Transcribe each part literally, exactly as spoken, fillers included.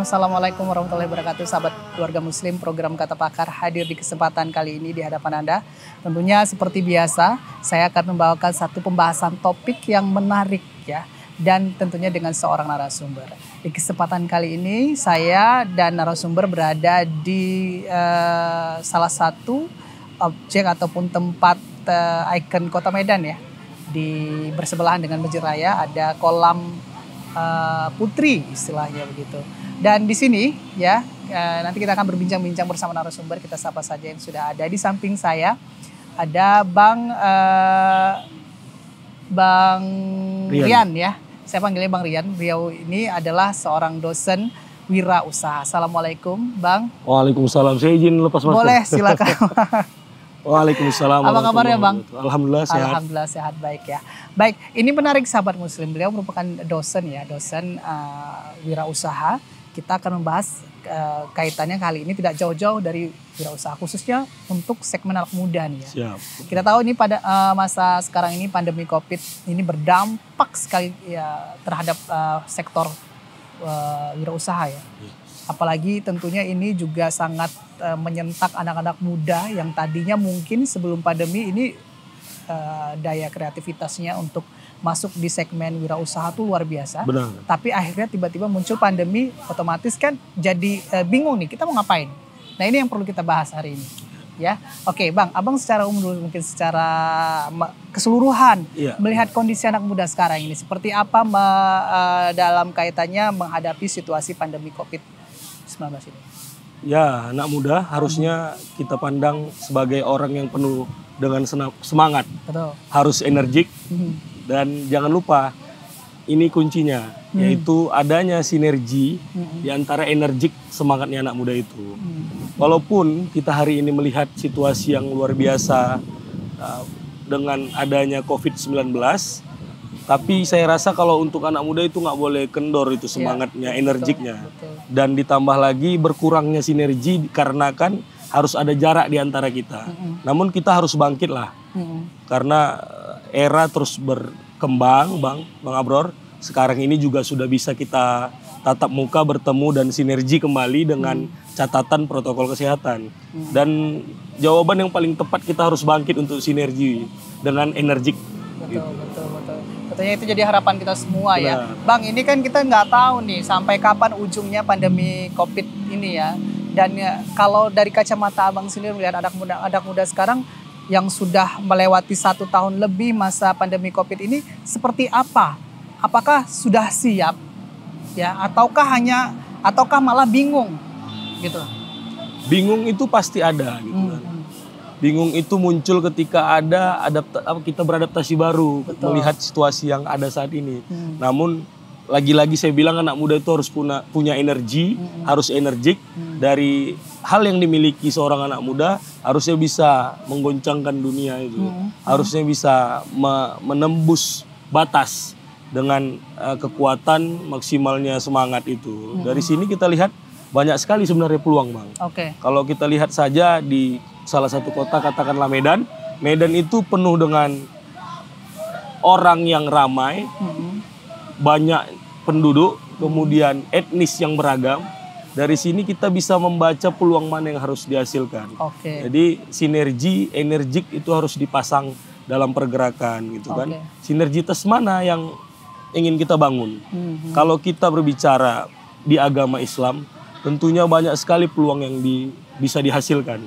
Assalamualaikum warahmatullahi wabarakatuh, sahabat keluarga muslim. Program Kata Pakar hadir di kesempatan kali ini di hadapan Anda. Tentunya seperti biasa, saya akan membawakan satu pembahasan topik yang menarik ya, dan tentunya dengan seorang narasumber. Di kesempatan kali ini saya dan narasumber berada di uh, salah satu objek ataupun tempat uh, ikon Kota Medan ya. Di bersebelahan dengan Masjid Raya ada kolam Uh, putri istilahnya begitu. Dan di sini ya uh, nanti kita akan berbincang-bincang bersama narasumber. Kita sapa saja yang sudah ada di samping saya. Ada Bang uh, Bang Rian. Rian ya. Saya panggilnya Bang Rian. Beliau ini adalah seorang dosen wirausaha. Assalamualaikum, Bang. Waalaikumsalam. Saya izin lepas masker. Boleh, silakan. Waalaikumsalam. Apa kabarnya, Bang? Alhamdulillah sehat. Alhamdulillah sehat, baik ya. Baik, ini menarik sahabat muslim. Beliau merupakan dosen ya, dosen uh, wirausaha. Kita akan membahas uh, kaitannya kali ini tidak jauh-jauh dari wirausaha, khususnya untuk segmen anak muda nih ya. Siap. Kita tahu ini pada uh, masa sekarang ini pandemi Covid ini berdampak sekali ya terhadap uh, sektor uh, wirausaha ya. Yes. Apalagi tentunya ini juga sangat uh, menyentak anak-anak muda yang tadinya mungkin sebelum pandemi ini uh, daya kreativitasnya untuk masuk di segmen wirausaha itu luar biasa. Benar. Tapi akhirnya tiba-tiba muncul pandemi, otomatis kan jadi uh, bingung nih kita mau ngapain. Nah ini yang perlu kita bahas hari ini. Ya, oke Bang, Abang secara umum dulu, mungkin secara keseluruhan ya, melihat kondisi anak muda sekarang ini seperti apa me, uh, dalam kaitannya menghadapi situasi pandemi Covid sembilan belas ini. Ya, anak muda harusnya kita pandang sebagai orang yang penuh dengan semangat. Betul. Harus energik hmm. dan jangan lupa ini kuncinya hmm. yaitu adanya sinergi hmm. di antara energik semangatnya anak muda itu. Hmm. Walaupun kita hari ini melihat situasi yang luar biasa uh, dengan adanya Covid sembilan belas, tapi saya rasa kalau untuk anak muda itu nggak boleh kendor itu semangatnya, ya, energiknya. Betul, betul. Dan ditambah lagi berkurangnya sinergi karena kan harus ada jarak di antara kita. Mm-hmm. Namun kita harus bangkit lah, mm-hmm. karena era terus berkembang, Bang, Bang Abror. Sekarang ini juga sudah bisa kita tatap muka, bertemu dan sinergi kembali dengan hmm. catatan protokol kesehatan. Hmm. Dan jawaban yang paling tepat kita harus bangkit untuk sinergi dengan energik. Betul, gitu. betul, betul. Katanya itu jadi harapan kita semua. Benar. Ya. Bang, ini kan kita nggak tahu nih sampai kapan ujungnya pandemi Covid ini ya. Dan ya, kalau dari kacamata Abang sendiri melihat anak muda, anak muda sekarang yang sudah melewati satu tahun lebih masa pandemi Covid ini seperti apa? Apakah sudah siap? Ya, ataukah hanya ataukah malah bingung gitu. Bingung itu pasti ada gitu kan. Hmm. Bingung itu muncul ketika ada adapta, kita beradaptasi baru. Betul. Melihat situasi yang ada saat ini. Hmm. Namun lagi-lagi saya bilang anak muda itu harus punya punya energi, hmm. harus energik. Hmm. Dari hal yang dimiliki seorang anak muda harusnya bisa menggoncangkan dunia itu. Hmm. Harusnya bisa me menembus batas dengan uh, kekuatan maksimalnya semangat itu. Hmm. Dari sini kita lihat banyak sekali sebenarnya peluang, Bang. Oke. Okay. Kalau kita lihat saja di salah satu kota, katakanlah Medan. Medan itu penuh dengan orang yang ramai, hmm. banyak penduduk, kemudian etnis yang beragam. Dari sini kita bisa membaca peluang mana yang harus dihasilkan. Okay. Jadi sinergi, energik itu harus dipasang dalam pergerakan gitu kan. Okay. Sinergitas mana yang ingin kita bangun. Mm-hmm. Kalau kita berbicara di agama Islam, tentunya banyak sekali peluang yang di, bisa dihasilkan.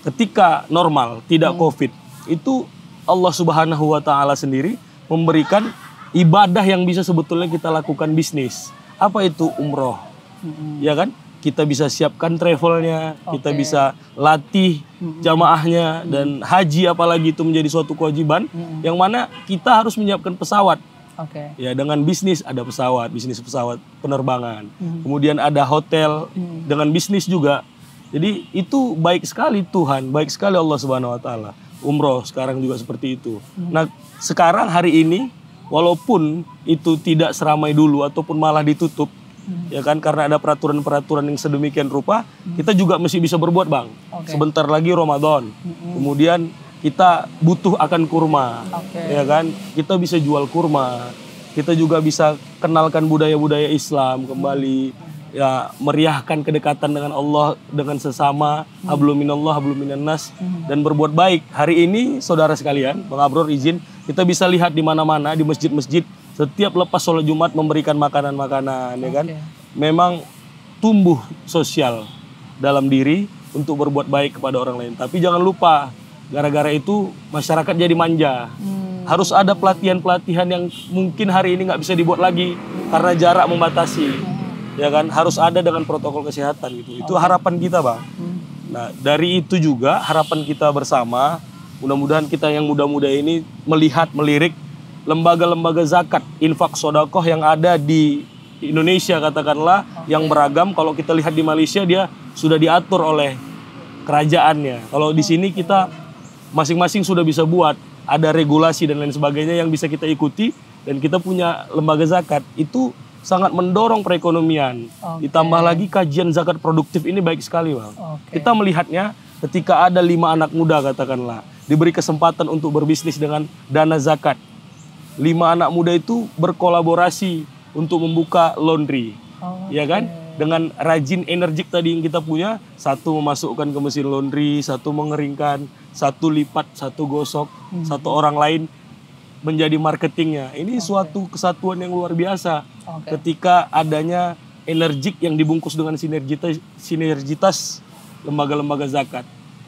Ketika normal, tidak mm. Covid, itu Allah Subhanahu wa Ta'ala sendiri memberikan ibadah yang bisa sebetulnya kita lakukan bisnis. Apa itu umroh? Mm-hmm. Ya kan? Kita bisa siapkan travelnya, okay. kita bisa latih jamaahnya, mm-hmm. dan haji apalagi itu menjadi suatu kewajiban, mm-hmm. yang mana kita harus menyiapkan pesawat. Okay. Ya, dengan bisnis ada pesawat, bisnis pesawat penerbangan. Mm-hmm. Kemudian ada hotel, mm-hmm. dengan bisnis juga. Jadi itu baik sekali Tuhan, baik sekali Allah Subhanahu wa Ta'ala. Umroh sekarang juga seperti itu. Mm-hmm. Nah, sekarang hari ini walaupun itu tidak seramai dulu ataupun malah ditutup, mm-hmm. ya kan, karena ada peraturan-peraturan yang sedemikian rupa, mm-hmm. kita juga mesti bisa berbuat, Bang. Okay. Sebentar lagi Ramadan. Mm-hmm. Kemudian kita butuh akan kurma, okay. ya kan? Kita bisa jual kurma, kita juga bisa kenalkan budaya-budaya Islam kembali, hmm. ya meriahkan kedekatan dengan Allah, dengan sesama, hmm. hablum minallah, hablum minannas, hmm. dan berbuat baik. Hari ini saudara sekalian, Bang Abror izin, kita bisa lihat di mana-mana di masjid-masjid setiap lepas sholat Jumat memberikan makanan-makanan, okay. ya kan? Memang tumbuh sosial dalam diri untuk berbuat baik kepada orang lain. Tapi jangan lupa, gara-gara itu masyarakat jadi manja. Hmm. Harus ada pelatihan-pelatihan yang mungkin hari ini nggak bisa dibuat lagi karena jarak membatasi, hmm. ya kan? Harus ada dengan protokol kesehatan gitu. Itu harapan kita, Bang. Hmm. Nah, dari itu juga harapan kita bersama. Mudah-mudahan kita yang muda-muda ini melihat, melirik lembaga-lembaga zakat, infak, sodakoh yang ada di Indonesia katakanlah, okay. yang beragam. Kalau kita lihat di Malaysia dia sudah diatur oleh kerajaannya. Kalau di sini kita masing-masing sudah bisa buat, ada regulasi dan lain sebagainya yang bisa kita ikuti, dan kita punya lembaga zakat. Itu sangat mendorong perekonomian. Okay. Ditambah lagi kajian zakat produktif ini baik sekali, Bang. Okay. Kita melihatnya ketika ada lima anak muda katakanlah, diberi kesempatan untuk berbisnis dengan dana zakat. Lima anak muda itu berkolaborasi untuk membuka laundry, oh, ya kan? Okay. Dengan rajin energik tadi yang kita punya, satu memasukkan ke mesin laundry, satu mengeringkan, satu lipat, satu gosok, hmm. satu orang lain menjadi marketingnya. Ini okay. suatu kesatuan yang luar biasa, okay. ketika adanya energik yang dibungkus dengan sinergitas, sinergitas lembaga-lembaga zakat,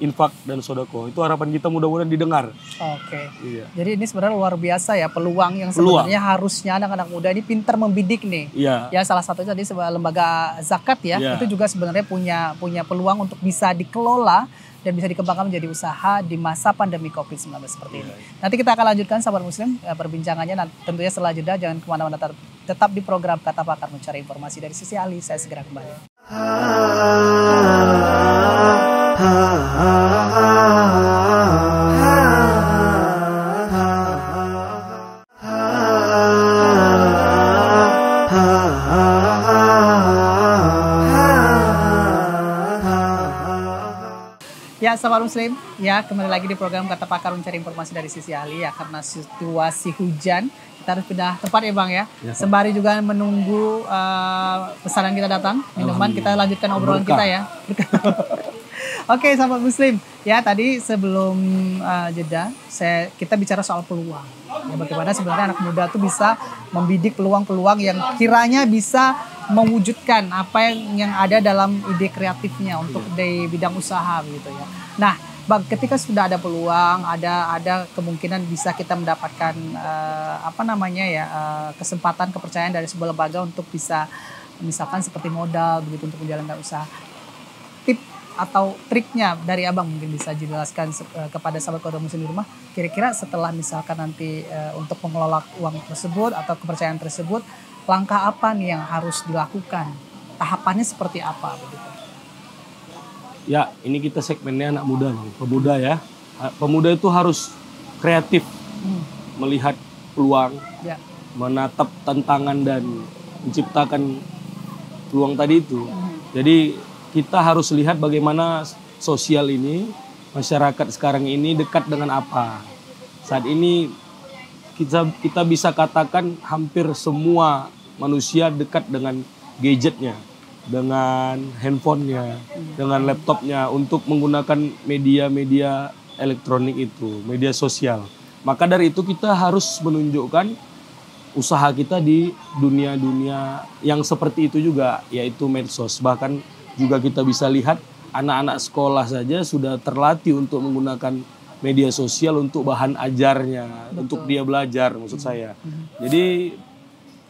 infak dan sodako. Itu harapan kita, mudah-mudahan didengar. Oke. Iya. Jadi ini sebenarnya luar biasa ya peluang yang sebenarnya peluang. harusnya anak-anak muda ini pintar membidik nih. Iya. Ya salah satunya tadi lembaga zakat ya. Iya. Itu juga sebenarnya punya punya peluang untuk bisa dikelola dan bisa dikembangkan menjadi usaha di masa pandemi covid sembilan belas seperti iya. ini. Nanti kita akan lanjutkan sahabat muslim perbincangannya tentunya setelah jeda. Jangan kemana-mana, tetap di program Kata Pakar mencari informasi dari sisi ahli. Saya segera kembali. Ya, sahabat muslim, ya kembali lagi di program Kata Pakar mencari informasi dari sisi ahli ya, karena situasi hujan kita harus pindah tempat ya Bang ya. Ya. Sembari juga menunggu uh, pesanan kita datang, minuman, kita lanjutkan obrolan Berkah. kita ya. Oke, sahabat muslim, ya tadi sebelum uh, jeda saya kita bicara soal peluang. Ya, bagaimana sebenarnya anak muda tuh bisa membidik peluang-peluang yang kiranya bisa mewujudkan apa yang yang ada dalam ide kreatifnya untuk iya. di bidang usaha begitu ya. Nah, Bang, ketika sudah ada peluang, ada ada kemungkinan bisa kita mendapatkan uh, apa namanya ya uh, kesempatan, kepercayaan dari sebuah lembaga untuk bisa misalkan seperti modal begitu untuk menjalankan usaha. Tip atau triknya dari Abang mungkin bisa dijelaskan uh, kepada sahabat Koda Muslim di rumah. Kira-kira setelah misalkan nanti uh, untuk mengelola uang tersebut atau kepercayaan tersebut, langkah apa nih yang harus dilakukan? Tahapannya seperti apa? Ya, ini kita segmennya anak muda, pemuda ya. Pemuda itu harus kreatif, hmm. melihat peluang, ya. menatap tantangan dan menciptakan peluang tadi itu. Hmm. Jadi kita harus lihat bagaimana sosial ini, masyarakat sekarang ini dekat dengan apa. Saat ini kita, kita bisa katakan hampir semua manusia dekat dengan gadgetnya, dengan handphonenya, dengan laptopnya untuk menggunakan media-media elektronik itu, media sosial. Maka dari itu kita harus menunjukkan usaha kita di dunia-dunia yang seperti itu juga, yaitu medsos. Bahkan juga kita bisa lihat anak-anak sekolah saja sudah terlatih untuk menggunakan media sosial untuk bahan ajarnya, Betul. untuk dia belajar maksud saya. Jadi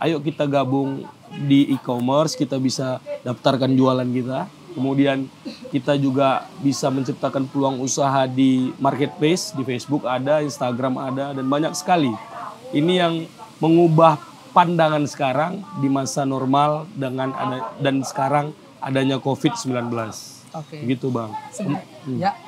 ayo kita gabung di e-commerce, kita bisa daftarkan jualan kita. Kemudian kita juga bisa menciptakan peluang usaha di marketplace, di Facebook ada, Instagram ada, dan banyak sekali. Ini yang mengubah pandangan sekarang di masa normal dengan ada, dan sekarang adanya covid sembilan belas. Oke. Begitu Bang. Hmm. Ya.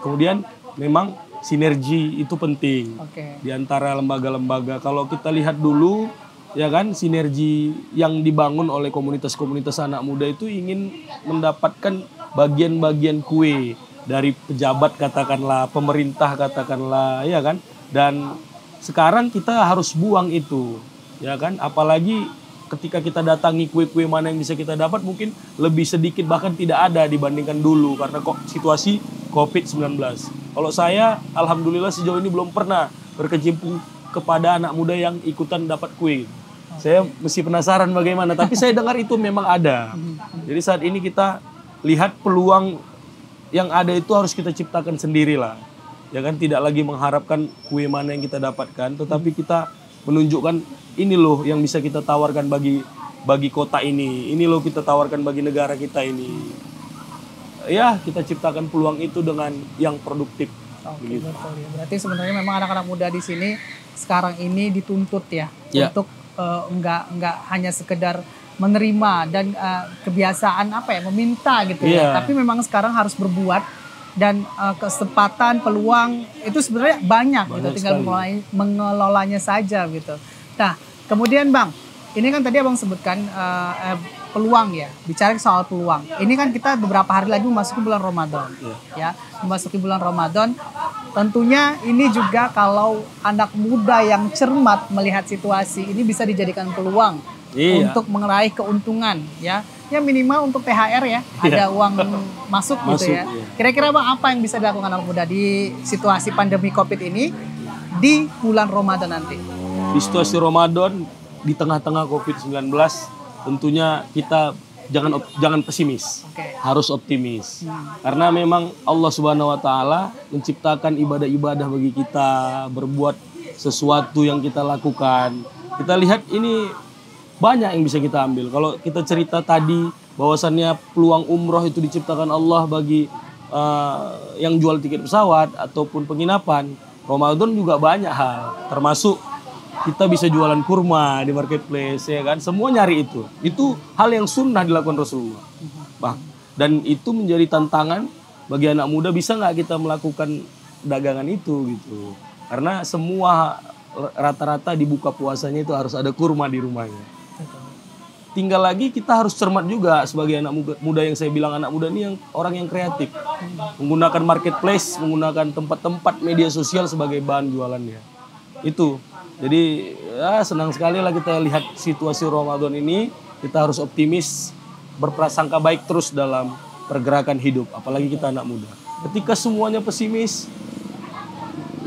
Kemudian memang sinergi itu penting. Oke. Di antara lembaga-lembaga. Kalau kita lihat dulu, ya kan, sinergi yang dibangun oleh komunitas-komunitas anak muda itu ingin mendapatkan bagian-bagian kue dari pejabat katakanlah, pemerintah katakanlah, ya kan. Dan sekarang kita harus buang itu, ya kan. Apalagi ketika kita datangi kue-kue mana yang bisa kita dapat mungkin lebih sedikit bahkan tidak ada dibandingkan dulu karena kok situasi covid sembilan belas. Kalau saya alhamdulillah sejauh ini belum pernah berkecimpung kepada anak muda yang ikutan dapat kue. Okay. Saya mesti penasaran bagaimana, tapi saya dengar itu memang ada. Jadi saat ini kita lihat peluang yang ada itu harus kita ciptakan sendirilah. Ya kan, tidak lagi mengharapkan kue mana yang kita dapatkan, tetapi kita menunjukkan ini loh yang bisa kita tawarkan bagi bagi kota ini. Ini loh kita tawarkan bagi negara kita ini. Ya, kita ciptakan peluang itu dengan yang produktif. Oke, begitu. Betul ya. Berarti sebenarnya memang anak-anak muda di sini sekarang ini dituntut ya, ya. Untuk uh, enggak enggak hanya sekedar menerima dan uh, kebiasaan apa ya, meminta gitu ya. Ya. Tapi memang sekarang harus berbuat. Dan uh, kesempatan, peluang itu sebenarnya banyak, banyak gitu, tinggal mulai mengelolanya saja gitu. Nah, kemudian Bang, ini kan tadi Abang sebutkan uh, eh, peluang ya, bicara soal peluang. Ini kan kita beberapa hari lagi memasuki bulan Ramadan, ya, memasuki bulan Ramadan. Tentunya ini juga kalau anak muda yang cermat melihat situasi ini bisa dijadikan peluang iya. Untuk meraih keuntungan, ya. Ya minimal untuk T H R ya, ada uang masuk gitu masuk, ya. Kira-kira Bang apa yang bisa dilakukan anak muda di situasi pandemi Covid ini di bulan Ramadan nanti? Di situasi Ramadan di tengah-tengah covid sembilan belas tentunya kita jangan jangan pesimis. Okay. Harus optimis. Hmm. Karena memang Allah Subhanahu wa taala menciptakan ibadah-ibadah bagi kita, berbuat sesuatu yang kita lakukan. Kita lihat ini banyak yang bisa kita ambil. Kalau kita cerita tadi bahwasannya peluang umroh itu diciptakan Allah bagi uh, yang jual tiket pesawat ataupun penginapan, Ramadan juga banyak hal. Termasuk kita bisa jualan kurma di marketplace, ya kan? Semua nyari itu. Itu hal yang sunnah dilakukan Rasulullah. Bah, dan itu menjadi tantangan bagi anak muda, bisa nggak kita melakukan dagangan itu gitu? Karena semua rata-rata dibuka puasanya itu harus ada kurma di rumahnya. Tinggal lagi kita harus cermat juga sebagai anak muda, muda yang saya bilang anak muda ini yang orang yang kreatif. Menggunakan marketplace, menggunakan tempat-tempat media sosial sebagai bahan jualannya. Itu. Jadi ya, senang sekali lah kita lihat situasi Ramadan ini. Kita harus optimis, berprasangka baik terus dalam pergerakan hidup. Apalagi kita anak muda. Ketika semuanya pesimis,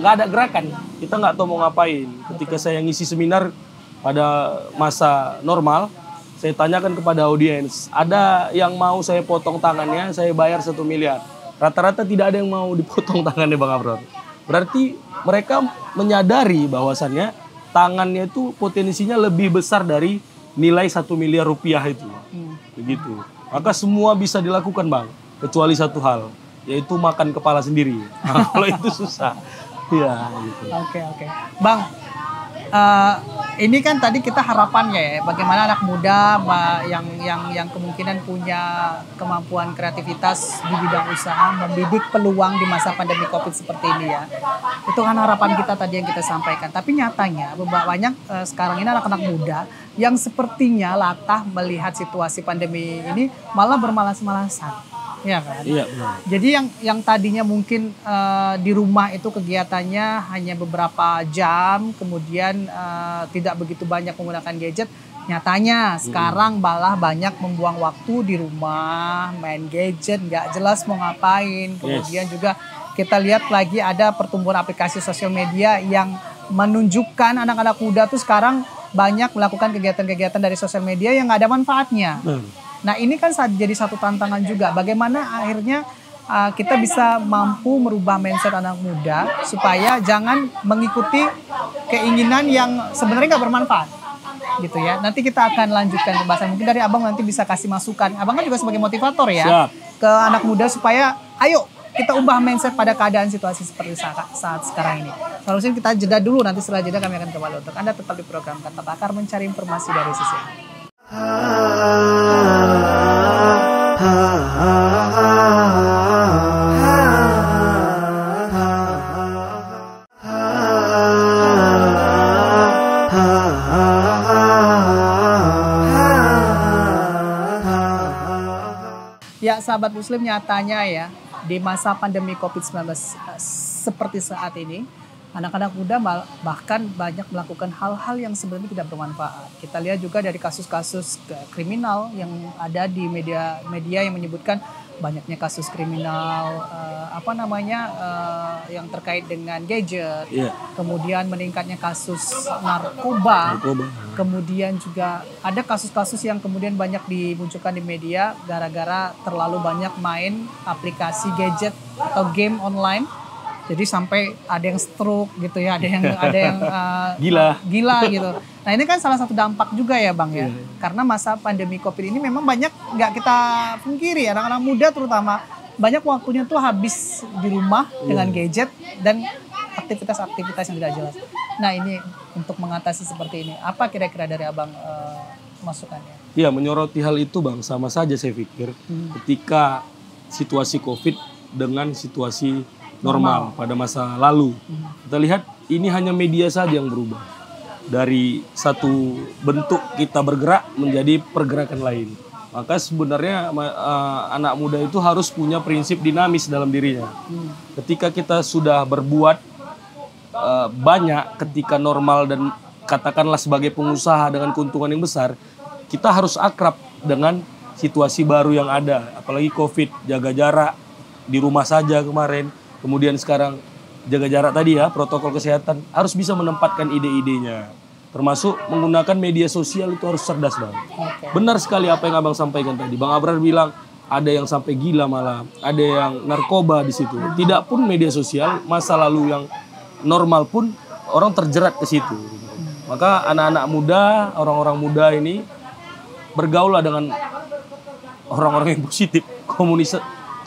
nggak ada gerakan. Kita nggak tahu mau ngapain. Ketika saya ngisi seminar pada masa normal, saya tanyakan kepada audiens, ada yang mau saya potong tangannya, saya bayar satu miliar. Rata-rata tidak ada yang mau dipotong tangannya Bang Abron. Berarti mereka menyadari bahwasannya tangannya itu potensinya lebih besar dari nilai satu miliar rupiah itu. Begitu. Maka semua bisa dilakukan Bang, kecuali satu hal, yaitu makan kepala sendiri. Kalau itu susah. Ya, gitu. Oke, oke. Bang, Uh, ini kan tadi kita harapannya ya, bagaimana anak muda yang yang yang kemungkinan punya kemampuan kreativitas di bidang usaha membidik peluang di masa pandemi Covid seperti ini ya. Itu kan harapan kita tadi yang kita sampaikan. Tapi nyatanya banyak uh, sekarang ini anak-anak muda yang sepertinya latah melihat situasi pandemi ini malah bermalas-malasan. Ya kan? Iya benar. Jadi yang yang tadinya mungkin uh, di rumah itu kegiatannya hanya beberapa jam, kemudian uh, tidak begitu banyak menggunakan gadget. Nyatanya sekarang malah banyak membuang waktu di rumah, main gadget, nggak jelas mau ngapain. Kemudian yes. juga kita lihat lagi ada pertumbuhan aplikasi sosial media yang menunjukkan anak-anak muda tuh sekarang banyak melakukan kegiatan-kegiatan dari sosial media yang nggak ada manfaatnya. Hmm. Nah ini kan jadi satu tantangan juga, bagaimana akhirnya uh, kita bisa mampu merubah mindset anak muda supaya jangan mengikuti keinginan yang sebenarnya nggak bermanfaat gitu ya. Nanti kita akan lanjutkan pembahasan, mungkin dari Abang nanti bisa kasih masukan. Abang kan juga sebagai motivator ya. Siap. Ke anak muda supaya ayo kita ubah mindset pada keadaan situasi seperti saat sekarang ini. Solusinya kita jeda dulu, nanti setelah jeda kami akan kembali untuk Anda tetap di program Kata Pakar mencari informasi dari sisi ya, sahabat muslim, nyatanya ya di masa pandemi covid sembilan belas seperti saat ini Anak-anak muda bahkan banyak melakukan hal-hal yang sebenarnya tidak bermanfaat. Kita lihat juga dari kasus-kasus kriminal yang ada di media media yang menyebutkan banyaknya kasus kriminal uh, apa namanya uh, yang terkait dengan gadget, yeah. Kemudian meningkatnya kasus narkoba, narkoba. Kemudian juga ada kasus-kasus yang kemudian banyak dimunculkan di media gara-gara terlalu banyak main aplikasi gadget atau game online. Jadi sampai ada yang stroke gitu ya, ada yang ada yang uh, gila, gila gitu. Nah ini kan salah satu dampak juga ya Bang ya, hmm. karena masa pandemi COVID ini memang banyak nggak kita pungkiri, anak-anak muda terutama banyak waktunya tuh habis di rumah hmm. dengan gadget dan aktivitas-aktivitas yang tidak jelas. Nah ini untuk mengatasi seperti ini, apa kira-kira dari Abang uh, masukannya? Iya, menyoroti hal itu Bang, sama saja saya pikir hmm. ketika situasi COVID dengan situasi normal pada masa lalu. Kita lihat ini hanya media saja yang berubah. Dari satu bentuk kita bergerak menjadi pergerakan lain. Maka sebenarnya uh, anak muda itu harus punya prinsip dinamis dalam dirinya. Ketika kita sudah berbuat uh, banyak ketika normal dan katakanlah sebagai pengusaha dengan keuntungan yang besar, kita harus akrab dengan situasi baru yang ada. Apalagi COVID, jaga jarak, di rumah saja kemarin. Kemudian sekarang jaga jarak tadi ya, protokol kesehatan harus bisa menempatkan ide-idenya. Termasuk menggunakan media sosial itu harus cerdas Bang. Okay. Benar sekali apa yang Abang sampaikan tadi. Bang Abrar bilang ada yang sampai gila malam, ada yang narkoba di situ. Tidak pun media sosial, masa lalu yang normal pun orang terjerat ke situ. Maka anak-anak muda, orang-orang muda ini bergaullah dengan orang-orang yang positif, komunis.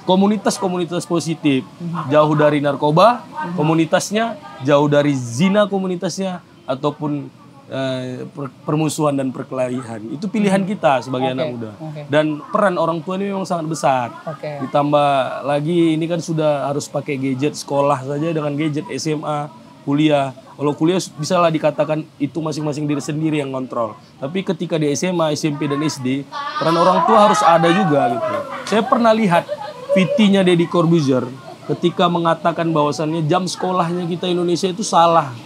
Komunitas-komunitas positif, jauh dari narkoba, komunitasnya, jauh dari zina komunitasnya, ataupun eh, permusuhan dan perkelahian. Itu pilihan kita sebagai okay. anak muda. Okay. Dan peran orang tua ini memang sangat besar. Okay. Ditambah lagi ini kan sudah harus pakai gadget, sekolah saja dengan gadget, S M A, kuliah. Kalau kuliah bisalah dikatakan itu masing-masing diri sendiri yang kontrol. Tapi ketika di S M A, S M P, dan S D, peran orang tua harus ada juga gitu. Saya pernah lihat P T-nya Deddy Corbuzer ketika mengatakan bahwasannya jam sekolahnya kita Indonesia itu salah.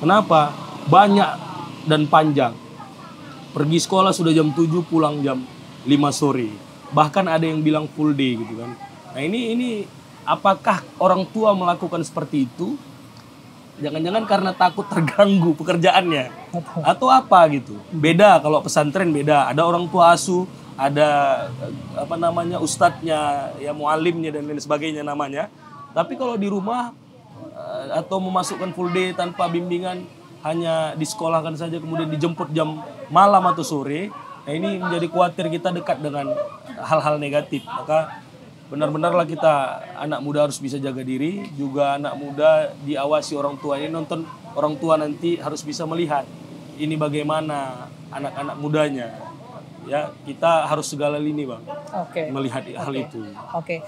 Kenapa? Banyak dan panjang. Pergi sekolah sudah jam tujuh, pulang jam lima sore. Bahkan ada yang bilang full day gitu kan. Nah ini, ini apakah orang tua melakukan seperti itu? Jangan-jangan karena takut terganggu pekerjaannya. Atau apa gitu. Beda kalau pesantren beda. Ada orang tua asuh. Ada apa namanya ustadznya, ya mualimnya dan lain sebagainya namanya. Tapi kalau di rumah atau memasukkan full day tanpa bimbingan, hanya disekolahkan saja kemudian dijemput jam malam atau sore. Nah ini menjadi khawatir kita dekat dengan hal-hal negatif. Maka benar-benarlah kita anak muda harus bisa jaga diri. Juga anak muda diawasi orang tua ini, nonton orang tua nanti harus bisa melihat ini bagaimana anak-anak mudanya. Ya, kita harus segala lini Bang, okay. melihat hal okay. itu. Oke, okay.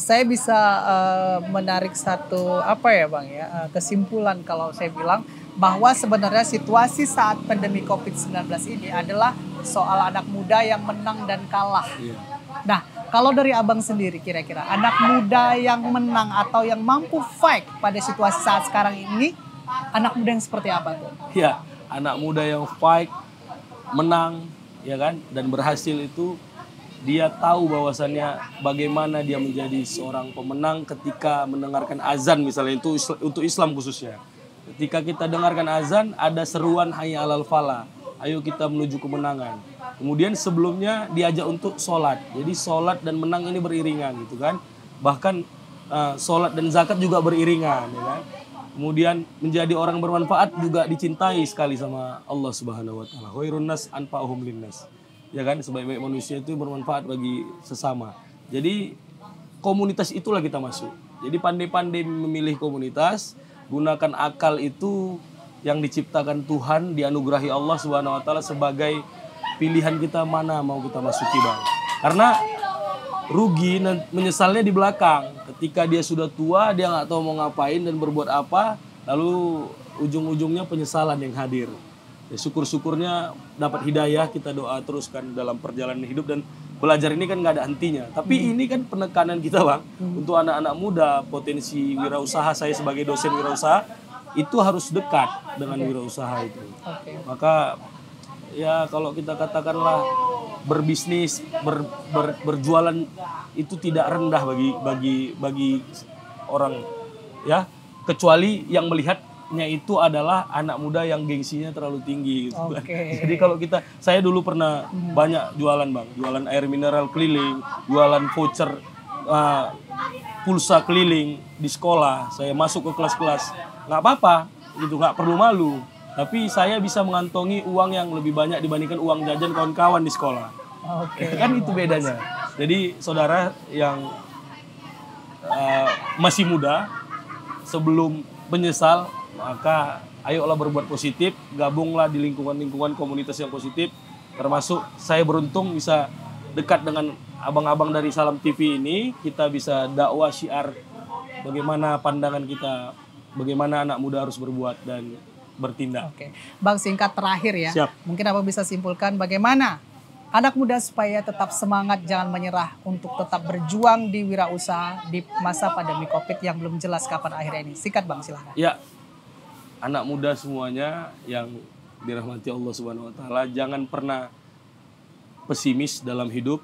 Saya bisa uh, menarik satu apa ya Bang ya, uh, kesimpulan kalau saya bilang bahwa sebenarnya situasi saat pandemi COVID sembilan belas ini adalah soal anak muda yang menang dan kalah. Yeah. Nah, kalau dari Abang sendiri kira-kira anak muda yang menang atau yang mampu fight pada situasi saat sekarang ini, anak muda yang seperti apa tuh? Ya, anak muda yang fight, menang. Ya kan, dan berhasil itu dia tahu bahwasannya bagaimana dia menjadi seorang pemenang ketika mendengarkan azan misalnya itu untuk Islam khususnya. Ketika kita dengarkan azan ada seruan hayya alal falah, ayo kita menuju kemenangan. Kemudian sebelumnya diajak untuk sholat, jadi sholat dan menang ini beriringan gitu kan. Bahkan uh, sholat dan zakat juga beriringan ya kan. Kemudian menjadi orang bermanfaat juga dicintai sekali sama Allah Subhanahu wa taala. Khairun nas anfa'uhum linnas. Ya kan, sebaik-baik manusia itu bermanfaat bagi sesama. Jadi komunitas itulah kita masuk. Jadi pandai-pandai memilih komunitas, gunakan akal itu yang diciptakan Tuhan, dianugerahi Allah Subhanahu wa taala sebagai pilihan kita mana mau kita masuki Bang. Karena rugi menyesalnya di belakang ketika dia sudah tua, dia nggak tahu mau ngapain dan berbuat apa, lalu ujung-ujungnya penyesalan yang hadir ya, syukur-syukurnya dapat hidayah, kita doa teruskan dalam perjalanan hidup dan belajar ini kan nggak ada hentinya. Tapi hmm. ini kan penekanan kita Bang hmm. untuk anak-anak muda, potensi wirausaha. Saya sebagai dosen wirausaha itu harus dekat dengan okay. wirausaha itu. Okay. Maka ya kalau kita katakanlah berbisnis, ber, ber, berjualan itu tidak rendah bagi bagi bagi orang ya, kecuali yang melihatnya itu adalah anak muda yang gengsinya terlalu tinggi gitu. Okay. Jadi kalau kita, saya dulu pernah hmm. banyak jualan Bang, jualan air mineral keliling, jualan voucher uh, pulsa keliling di sekolah. Saya masuk ke kelas-kelas, nggak apa-apa gitu, nggak perlu malu. Tapi saya bisa mengantongi uang yang lebih banyak dibandingkan uang jajan kawan-kawan di sekolah. Oke. Okay. Kan itu bedanya. Jadi saudara yang uh, masih muda, sebelum menyesal, maka ayolah berbuat positif, gabunglah di lingkungan-lingkungan komunitas yang positif. Termasuk saya beruntung bisa dekat dengan abang-abang dari Salam T V ini, kita bisa dakwah syiar bagaimana pandangan kita, bagaimana anak muda harus berbuat dan bertindak. Oke, Bang, singkat terakhir ya. Siap. Mungkin apa bisa simpulkan bagaimana anak muda supaya tetap semangat, jangan menyerah untuk tetap berjuang di wirausaha di masa pandemi Covid yang belum jelas kapan akhirnya ini. Singkat Bang, silahkan. Ya, anak muda semuanya yang dirahmati Allah Subhanahu Wa Taala, jangan pernah pesimis dalam hidup.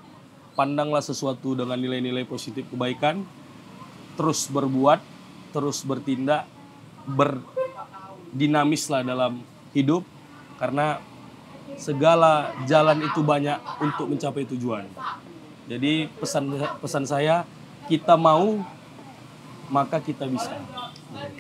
Pandanglah sesuatu dengan nilai-nilai positif kebaikan. Terus berbuat, terus bertindak, ber dinamislah dalam hidup, karena segala jalan itu banyak untuk mencapai tujuan. Jadi pesan pesan saya, kita mau maka kita bisa.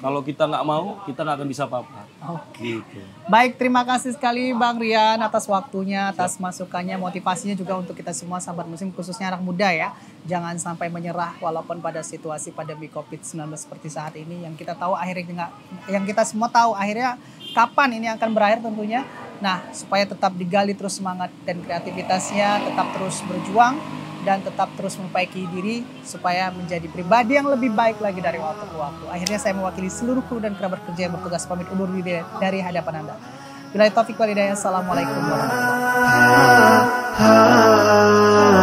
Kalau kita nggak mau, kita nggak akan bisa apa-apa. Oke. Gitu. Baik, terima kasih sekali Bang Rian atas waktunya, atas masukannya, motivasinya juga untuk kita semua sahabat muslim, khususnya anak muda ya. Jangan sampai menyerah walaupun pada situasi pandemi Covid sembilan belas seperti saat ini, yang kita tahu akhirnya, yang kita semua tahu akhirnya kapan ini akan berakhir tentunya. Nah, supaya tetap digali terus semangat dan kreativitasnya, tetap terus berjuang, dan tetap terus memperbaiki diri supaya menjadi pribadi yang lebih baik lagi dari waktu ke waktu. Akhirnya saya mewakili seluruh kru dan kerabat kerja yang bertugas pamit undur diri dari hadapan Anda. Billahi taufik wal hidayah. Assalamualaikum warahmatullahi wabarakatuh.